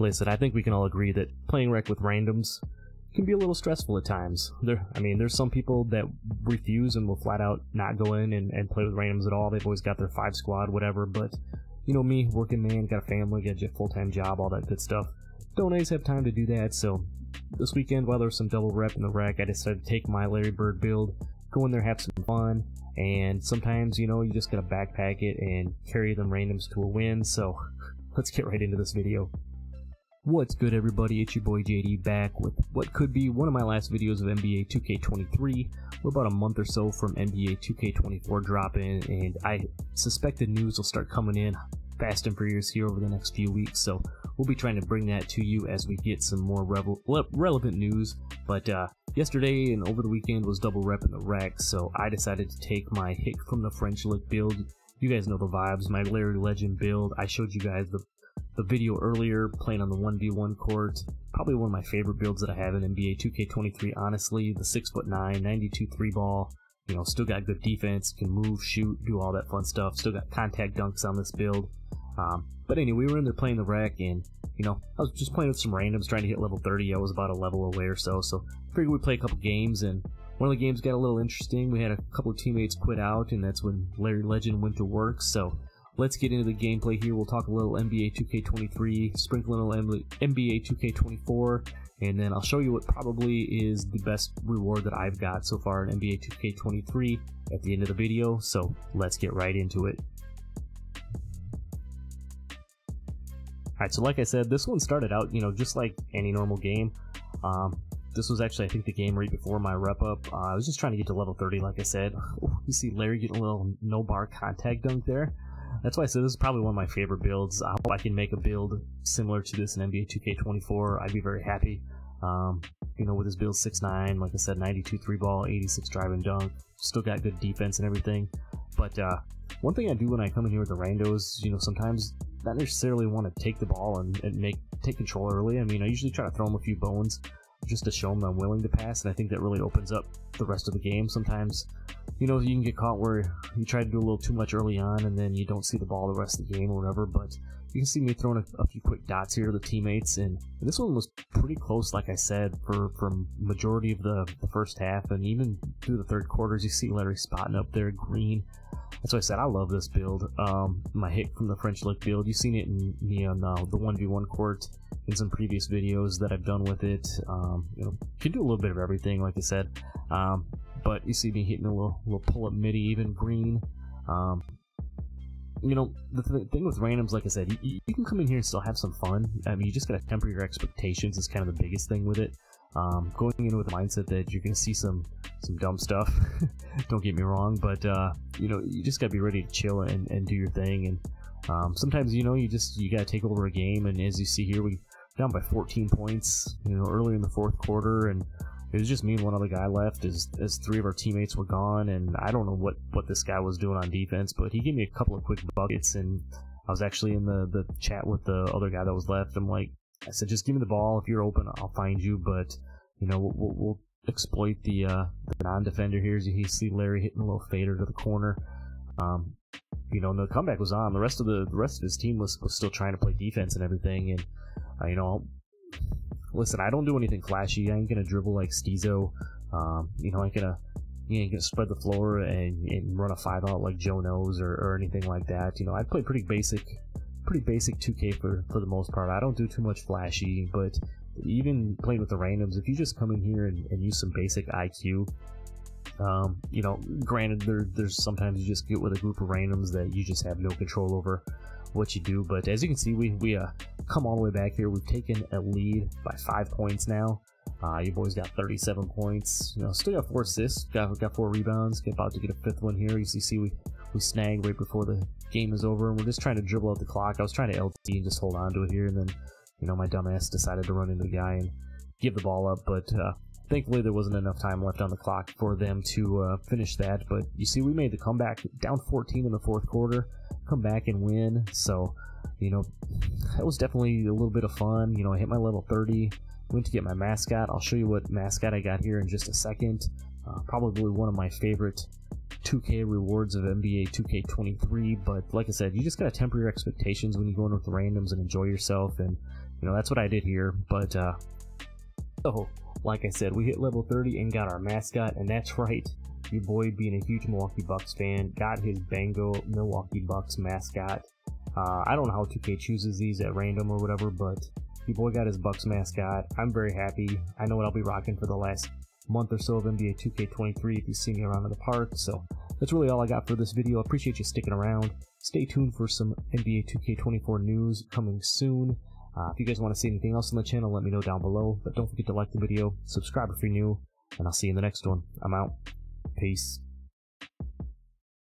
Listen, I think we can all agree that playing rec with randoms can be a little stressful at times. There's some people that refuse and will flat out not go in and play with randoms at all. They've always got their 5 squad, whatever, but you know me, working man, got a family, got a full-time job, all that good stuff. Don't always have time to do that, so this weekend, while there's some double rep in the rec, I decided to take my Larry Bird build, go in there, have some fun, and sometimes, you know, you just gotta backpack it and carry them randoms to a win, so let's get right into this video. What's good everybody, it's your boy JD back with what could be one of my last videos of NBA 2K23. We're about a month or so from NBA 2K24 dropping, and I suspect the news will start coming in fast and furious here over the next few weeks, so we'll be trying to bring that to you as we get some more relevant news. But yesterday and over the weekend was double rep in the rec, so I decided to take my Hick from the French Lick build. You guys know the vibes, my Larry Legend build. I showed you guys the video earlier, playing on the 1v1 court. Probably one of my favorite builds that I have in NBA 2K23, honestly. The 6'9", 92 3-ball, you know, still got good defense, can move, shoot, do all that fun stuff. Still got contact dunks on this build. But anyway, we were in there playing the rec, and, you know, I was just playing with some randoms, trying to hit level 30. I was about a level away or so, so figured we'd play a couple games, and one of the games got a little interesting. We had a couple of teammates quit out, and that's when Larry Legend went to work, so let's get into the gameplay here. We'll talk a little NBA 2K23, sprinkle in a little NBA 2K24, and then I'll show you what probably is the best reward that I've got so far in NBA 2K23 at the end of the video, so let's get right into it. Alright, so like I said, this one started out, you know, just like any normal game. This was actually, I think, the game right before my rep up. I was just trying to get to level 30, like I said. Ooh, you see Larry getting a little no-bar contact dunk there. That's why I said this is probably one of my favorite builds. I hope I can make a build similar to this in NBA 2K24. I'd be very happy. You know, with this build, 6'9", like I said, 92 3-ball, 86 drive and dunk. Still got good defense and everything. But one thing I do when I come in here with the randos, you know, sometimes not necessarily want to take the ball and take control early. I mean, I usually try to throw them a few bones just to show them I'm willing to pass, and I think that really opens up the rest of the game. Sometimes, you know, you can get caught where you try to do a little too much early on, and then you don't see the ball the rest of the game or whatever, but you can see me throwing a few quick dots here to the teammates, and this one was pretty close, like I said, from majority of the first half, and even through the third quarters. You see Larry spotting up there, green. That's why I said I love this build, my Hit from the French Lick build. You've seen it in me on the 1v1 court in some previous videos that I've done with it. You know, can do a little bit of everything, like I said. But you see me hitting a little pull-up midi, even green. You know, the thing with randoms, like I said, you can come in here and still have some fun. I mean, you just gotta temper your expectations is kind of the biggest thing with it. Going in with the mindset that you're gonna see some dumb stuff. Don't get me wrong, but you know, you just gotta be ready to chill and do your thing. And sometimes, you know, you gotta take over a game. And as you see here, we down by 14 points, you know, early in the fourth quarter, and it was just me and one other guy left as 3 of our teammates were gone, and I don't know what this guy was doing on defense, but he gave me a couple of quick buckets, and I was actually in the chat with the other guy that was left. I'm like, I said, just give me the ball. If you're open, I'll find you, but, you know, we'll exploit the non-defender here. As you see Larry hitting a little fader to the corner. You know, and the comeback was on. The rest of his team was still trying to play defense and everything, and, you know, listen, I don't do anything flashy. I ain't gonna dribble like Stizo. You know, you ain't gonna spread the floor and run a 5-out like Joe Knows or anything like that. You know, I play pretty basic 2K for the most part. I don't do too much flashy, but even playing with the randoms, if you just come in here and use some basic IQ, you know, granted there's sometimes you just get with a group of randoms that you just have no control over what you do, but as you can see, we come all the way back here. We've taken a lead by 5 points now. Your boy's got 37 points, you know, still got 4 assists, got 4 rebounds, about to get a 5th one here. You see we snagged right before the game is over, and we're just trying to dribble out the clock. I was trying to LT and just hold on to it here, and then, you know, my dumbass decided to run into the guy and give the ball up, but thankfully there wasn't enough time left on the clock for them to finish that. But you see we made the comeback, down 14 in the fourth quarter, come back and win. So, you know, that was definitely a little bit of fun. You know, I hit my level 30, went to get my mascot. I'll show you what mascot I got here in just a second. Probably one of my favorite 2K rewards of NBA 2K23, but like I said, you just gotta temper your expectations when you go in with the randoms and enjoy yourself. And you know, that's what I did here. But so like I said, we hit level 30 and got our mascot, and that's right, your boy, being a huge Milwaukee Bucks fan, got his Bango Milwaukee Bucks mascot. I don't know how 2K chooses these at random or whatever, but your boy got his Bucks mascot. I'm very happy. I know what I'll be rocking for the last month or so of NBA 2K23 if you see me around in the park. So that's really all I got for this video. I appreciate you sticking around. Stay tuned for some NBA 2K24 news coming soon. If you guys want to see anything else on the channel, let me know down below. But don't forget to like the video, subscribe if you're new, and I'll see you in the next one. I'm out. Peace.